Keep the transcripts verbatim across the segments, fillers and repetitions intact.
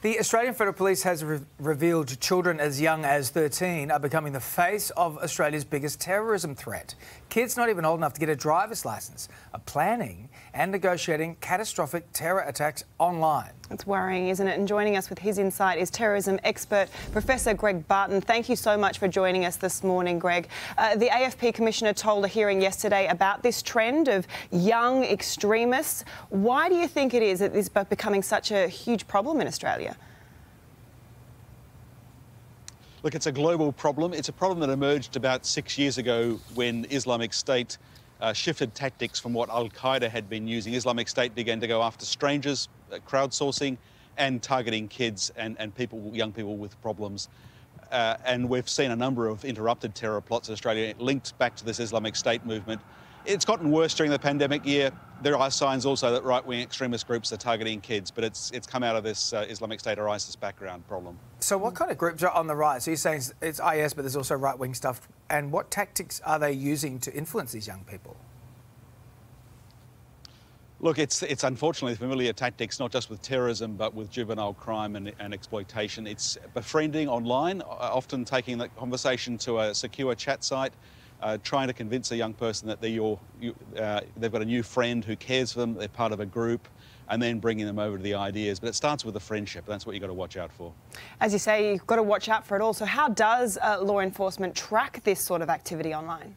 The Australian Federal Police has re revealed children as young as thirteen are becoming the face of Australia's biggest terrorism threat. Kids not even old enough to get a driver's licence are planning and negotiating catastrophic terror attacks online. It's worrying, isn't it? And joining us with his insight is terrorism expert Professor Greg Barton. Thank you so much for joining us this morning, Greg. Uh, the A F P Commissioner told a hearing yesterday about this trend of young extremists. Why do you think it is that this is becoming such a huge problem in Australia? Look, it's a global problem. It's a problem that emerged about six years ago when Islamic State uh, shifted tactics from what Al-Qaeda had been using. Islamic State began to go after strangers, uh, crowdsourcing, and targeting kids and, and people, young people with problems. Uh, and we've seen a number of interrupted terror plots in Australia linked back to this Islamic State movement. It's gotten worse during the pandemic year. There are signs also that right-wing extremist groups are targeting kids, but it's it's come out of this uh, Islamic State or ISIS background problem. So what kind of groups are on the right? So you're saying it's I S, but there's also right-wing stuff. And what tactics are they using to influence these young people? Look, it's it's unfortunately familiar tactics, not just with terrorism, but with juvenile crime and, and exploitation. It's befriending online, often taking that conversation to a secure chat site, Uh, trying to convince a young person that they're your, you, uh, they've got a new friend who cares for them, they're part of a group, and then bringing them over to the ideas. But it starts with a friendship. That's what you've got to watch out for. As you say, you've got to watch out for it all. So how does uh, law enforcement track this sort of activity online?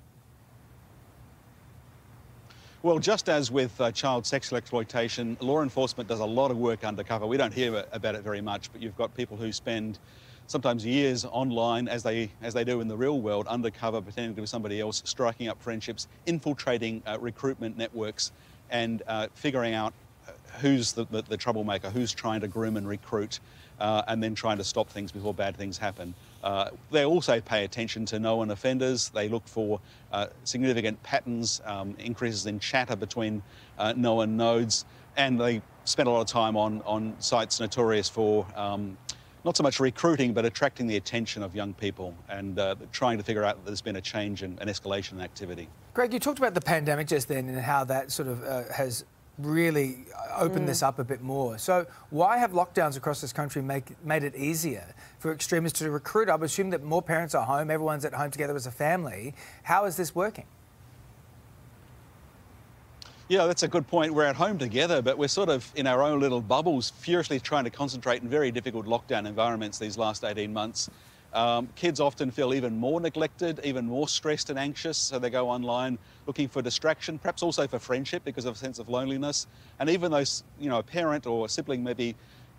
Well, just as with uh, child sexual exploitation, law enforcement does a lot of work undercover. We don't hear about it very much, but you've got people who spend sometimes years online, as they as they do in the real world, undercover, pretending to be somebody else, striking up friendships, infiltrating uh, recruitment networks, and uh, figuring out who's the, the, the troublemaker, who's trying to groom and recruit, uh, and then trying to stop things before bad things happen. Uh, they also pay attention to known offenders. They look for uh, significant patterns, um, increases in chatter between uh, known nodes, and they spend a lot of time on on sites notorious for Um, not so much recruiting, but attracting the attention of young people and uh, trying to figure out that there's been a change and an escalation in activity. Greg, you talked about the pandemic just then and how that sort of uh, has really opened mm. this up a bit more. So why have lockdowns across this country make, made it easier for extremists to recruit? I would assume that more parents are home, everyone's at home together as a family. How is this working? Yeah, that's a good point. We're at home together, but we're sort of in our own little bubbles, furiously trying to concentrate in very difficult lockdown environments these last eighteen months. Um, kids often feel even more neglected, even more stressed and anxious, so they go online looking for distraction, perhaps also for friendship because of a sense of loneliness. And even though, you know, a parent or a sibling may be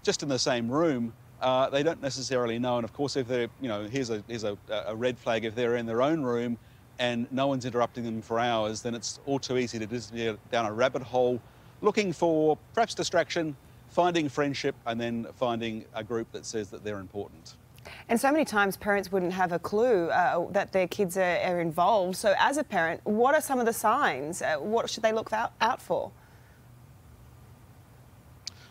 just in the same room, uh, they don't necessarily know. And of course, if they're, you know, here's a, here's a, a red flag, if they're in their own room and no one's interrupting them for hours, then it's all too easy to disappear down a rabbit hole, looking for perhaps distraction, finding friendship, and then finding a group that says that they're important. And so many times parents wouldn't have a clue uh, that their kids are, are involved. So as a parent, what are some of the signs? Uh, what should they look out, out for?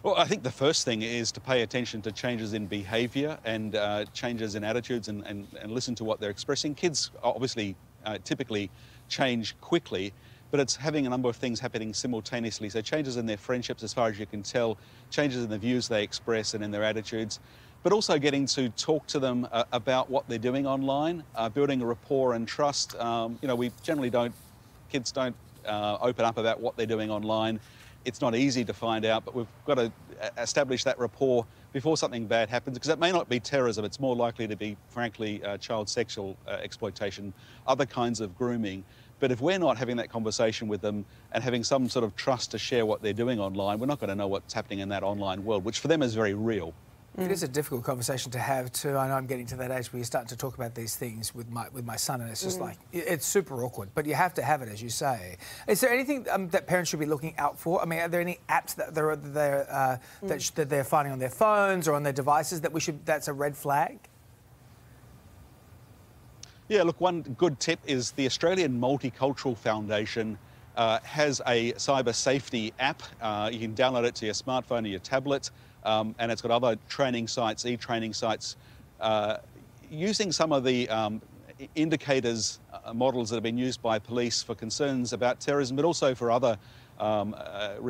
Well, I think the first thing is to pay attention to changes in behaviour and uh, changes in attitudes and, and, and listen to what they're expressing. Kids obviously Uh, typically change quickly, but it's having a number of things happening simultaneously. So changes in their friendships, as far as you can tell, changes in the views they express and in their attitudes, but also getting to talk to them uh, about what they're doing online, uh, building a rapport and trust. Um, you know, we generally don't, kids don't uh, open up about what they're doing online. It's not easy to find out, but we've got to establish that rapport before something bad happens, because it may not be terrorism. It's more likely to be, frankly, uh, child sexual uh, exploitation, other kinds of grooming. But if we're not having that conversation with them and having some sort of trust to share what they're doing online, we're not going to know what's happening in that online world, which for them is very real. Mm. It is a difficult conversation to have too. I know I'm getting to that age where you're starting to talk about these things with my with my son, and it's just mm. like it's super awkward. But you have to have it, as you say. Is there anything um, that parents should be looking out for? I mean, are there any apps that they're, they're uh, mm. that, sh that they're finding on their phones or on their devices that we should? That's a red flag. Yeah, look, one good tip is the Australian Multicultural Foundation uh, has a cyber safety app. Uh, you can download it to your smartphone or your tablet. Um, and it's got other training sites, e-training sites, uh, using some of the um, indicators, uh, models that have been used by police for concerns about terrorism, but also for other um, uh,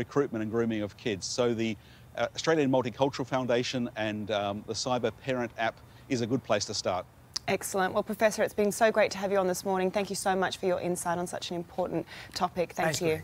recruitment and grooming of kids. So the uh, Australian Multicultural Foundation and um, the Cyber Parent app is a good place to start. Excellent. Well, Professor, it's been so great to have you on this morning. Thank you so much for your insight on such an important topic. Thank you.